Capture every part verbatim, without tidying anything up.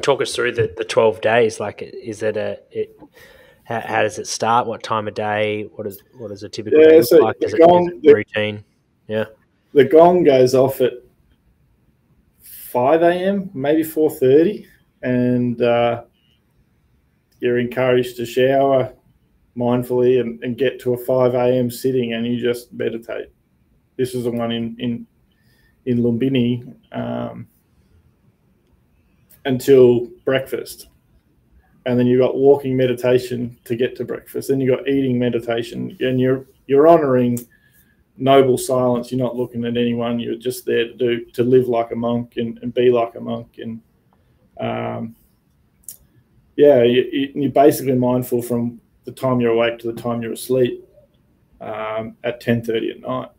and talk us through the, the twelve days. Like, is it a it, how, how does it start? What time of day? What is what is a typical yeah, day so like? Is, gong, it, is it routine? The, yeah, the gong goes off at five A M, maybe four thirty, and uh, you're encouraged to shower mindfully and, and get to a five A M sitting, and you just meditate. This is the one in in in Lumbini. Um, until breakfast, and then you've got walking meditation to get to breakfast, then you've got eating meditation, and you're you're honoring noble silence. You're not looking at anyone, you're just there to do to live like a monk and, and be like a monk. And um yeah you, you're basically mindful from the time you're awake to the time you're asleep, um at ten thirty at night.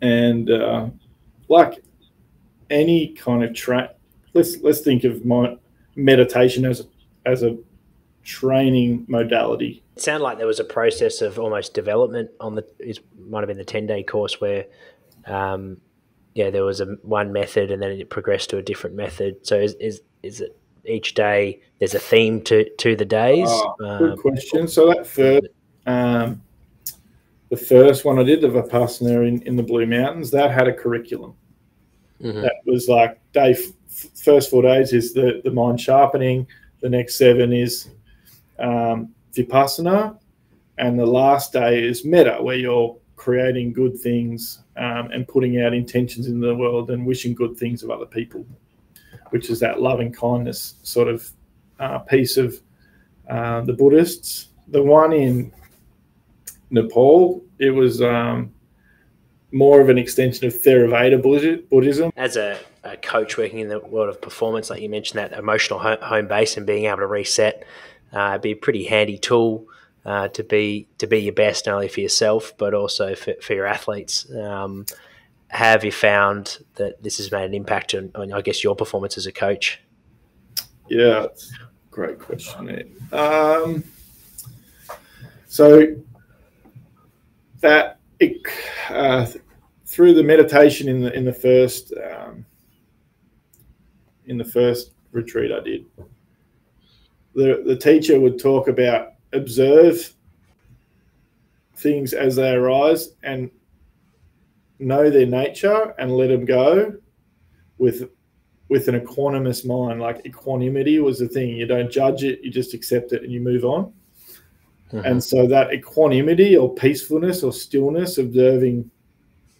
And uh like any kind of track, let's let's think of my meditation as a, as a training modality. It sounded like there was a process of almost development on the it might have been the ten-day course where um yeah there was a one method and then it progressed to a different method. So is is, is it each day there's a theme to to the days? Oh, good um, question. So that first um the first one I did, the Vipassana in, in the Blue Mountains, that had a curriculum. Mm-hmm. That was like day first four days is the, the mind sharpening. The next seven is um, Vipassana. And the last day is metta, where you're creating good things um, and putting out intentions in the world and wishing good things of other people, which is that loving kindness sort of uh, piece of uh, the Buddhists. The one in Nepal, it was... Um, more of an extension of Theravada Buddhism. As a, a coach working in the world of performance, like you mentioned, that emotional home, home base and being able to reset, uh, be a pretty handy tool uh, to be to be your best, not only for yourself but also for, for your athletes. Um, have you found that this has made an impact on, on I guess, your performance as a coach? Yeah, great question, mate. Um, so that. It, uh, through the meditation in the in the first um, in the first retreat I did, the the teacher would talk about observe things as they arise and know their nature and let them go with with an equanimous mind. Like, equanimity was the thing. You don't judge it, you just accept it and you move on. And so that equanimity or peacefulness or stillness, observing,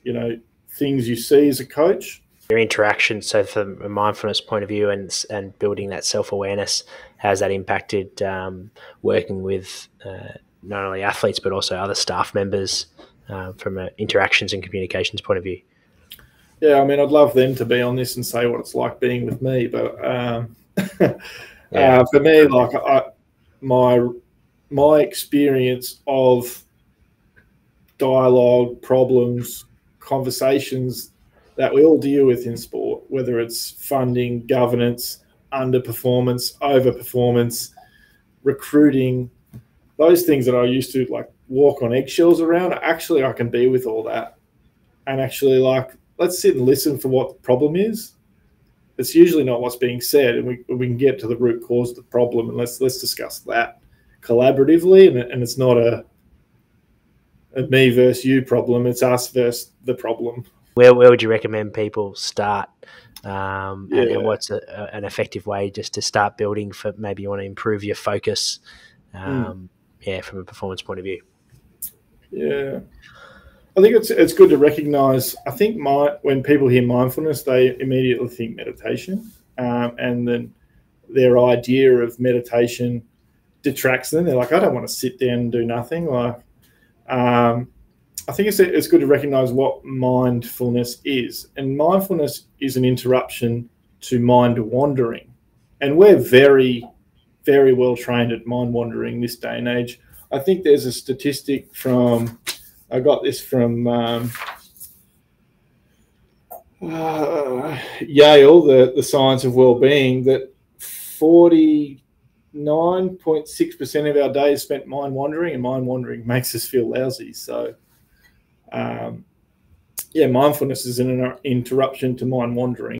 you know, things you see as a coach. Your interaction, so from a mindfulness point of view and and building that self-awareness, how's that impacted um, working with uh, not only athletes but also other staff members uh, from an interactions and communications point of view? Yeah, I mean, I'd love them to be on this and say what it's like being with me. But um, yeah. uh, for me, like, I, my... my experience of dialogue, problems, conversations that we all deal with in sport, whether it's funding, governance, underperformance, overperformance, recruiting, those things that I used to like walk on eggshells around, actually I can be with all that. And actually, like, let's sit and listen for what the problem is. It's usually not what's being said, and we, we can get to the root cause of the problem, and let's, let's discuss that collaboratively. And, and it's not a, a me versus you problem, it's us versus the problem. Where, where would you recommend people start? Um, yeah. and, and what's a, a, an effective way just to start building for maybe you want to improve your focus, um, mm. yeah, from a performance point of view? Yeah. I think it's, it's good to recognize, I think my, when people hear mindfulness, they immediately think meditation. Um, and then their idea of meditation detracts them. They're like, I don't want to sit down and do nothing. Like, um, I think it's, it's good to recognize what mindfulness is. And mindfulness is an interruption to mind wandering. And we're very, very well trained at mind wandering this day and age. I think there's a statistic from, I got this from um, uh, Yale, the, the science of well-being, that forty-nine point six percent of our day is spent mind wandering, and mind wandering makes us feel lousy. So, um, yeah, mindfulness is an interruption to mind wandering.